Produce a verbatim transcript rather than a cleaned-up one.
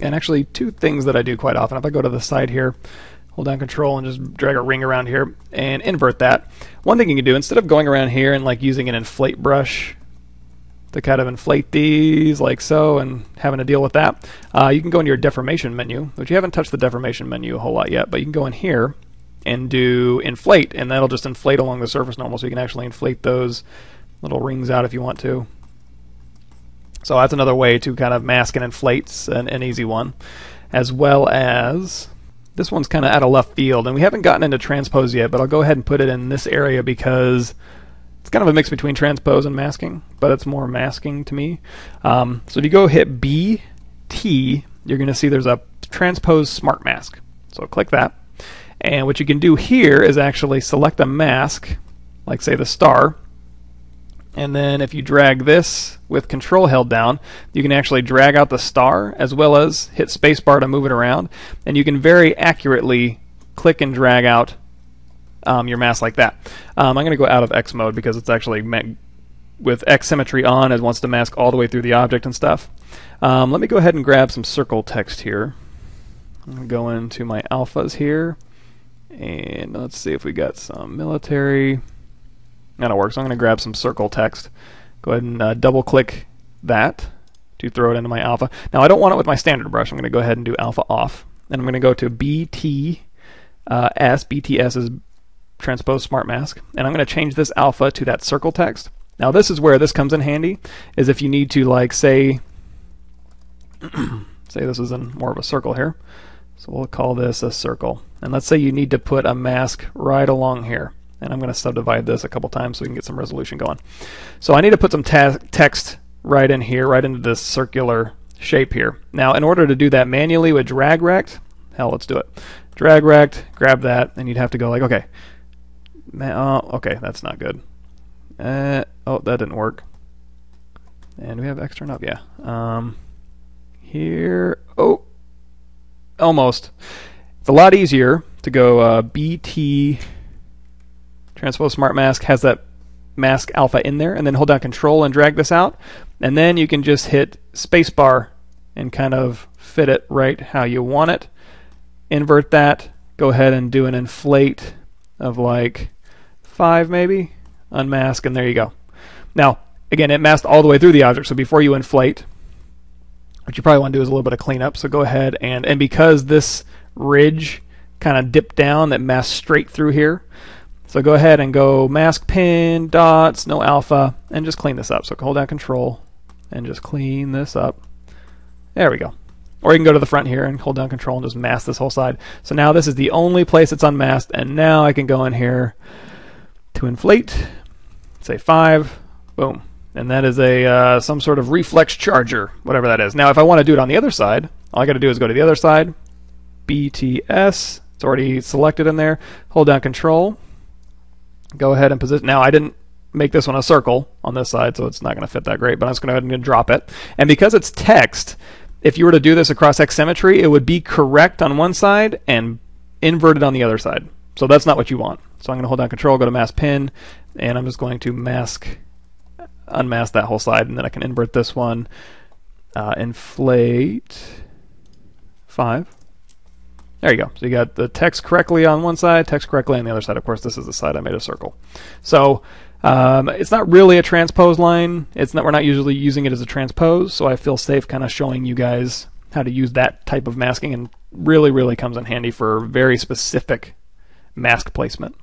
and actually two things that I do quite often. If I go to the side here, hold down control and just drag a ring around here and invert that. One thing you can do, instead of going around here and like using an inflate brush to kind of inflate these like so and having to deal with that, uh, you can go into your deformation menu, which you haven't touched the deformation menu a whole lot yet, but you can go in here and do inflate, and that'll just inflate along the surface normal, so you can actually inflate those little rings out if you want to. So that's another way to kind of mask and inflate, an, an easy one, as well as this one's kind of out of left field, and we haven't gotten into transpose yet, but I'll go ahead and put it in this area because it's kind of a mix between transpose and masking, but it's more masking to me. Um, so if you go hit B T, you're gonna see there's a Transpose Smart Mask. So click that, and what you can do here is actually select a mask, like say the star, and then if you drag this with control held down, you can actually drag out the star as well as hit spacebar to move it around, and you can very accurately click and drag out um, your mask like that. Um, I'm going to go out of X mode because it's actually meant with X symmetry on, as it wants to mask all the way through the object and stuff. Um, let me go ahead and grab some circle text here. I'm going to go into my alphas here, and let's see if we got some military. That'll work. So I'm going to grab some circle text. Go ahead and uh, double click that to throw it into my alpha. Now I don't want it with my standard brush. I'm going to go ahead and do alpha off. And I'm going to go to B T S. Uh, B T S is Transpose Smart Mask. And I'm going to change this alpha to that circle text. Now this is where this comes in handy, is if you need to, like, say, say this is in more of a circle here. So we'll call this a circle. And let's say you need to put a mask right along here. And I'm going to subdivide this a couple times so we can get some resolution going. So I need to put some text right in here, right into this circular shape here. Now in order to do that manually with drag rect, hell, let's do it. Drag rect, grab that, and you'd have to go like, okay, uh, okay, that's not good. Uh, oh, that didn't work. And we have external up, yeah. Um, here, oh, almost. It's a lot easier to go uh, B T. Transpose Smart Mask has that mask alpha in there, and then hold down control and drag this out, and then you can just hit spacebar and kind of fit it right how you want it. Invert that, go ahead and do an inflate of like five maybe, unmask, and there you go. Now again, it masked all the way through the object, so before you inflate, what you probably want to do is a little bit of cleanup, so go ahead and, and because this ridge kind of dipped down, that masked straight through here. So go ahead and go mask pin, dots, no alpha, and just clean this up. So hold down control and just clean this up. There we go. Or you can go to the front here and hold down control and just mask this whole side. So now this is the only place it's unmasked, and now I can go in here to inflate, say five, boom. And that is a uh, some sort of reflex charger, whatever that is. Now if I want to do it on the other side, all I got to do is go to the other side, B T S, it's already selected in there, hold down control, go ahead and position. Now I didn't make this one a circle on this side, so it's not going to fit that great, but I'm just going to go ahead and drop it. And because it's text, if you were to do this across X symmetry, it would be correct on one side and inverted on the other side. So that's not what you want. So I'm going to hold down control, go to mask pin, and I'm just going to mask, unmask that whole side, and then I can invert this one, uh, inflate five. There you go. So you got the text correctly on one side, text correctly on the other side. Of course, this is the side I made a circle. So um, it's not really a transpose line. It's not. We're not usually using it as a transpose, so I feel safe kind of showing you guys how to use that type of masking, and really, really comes in handy for very specific mask placement.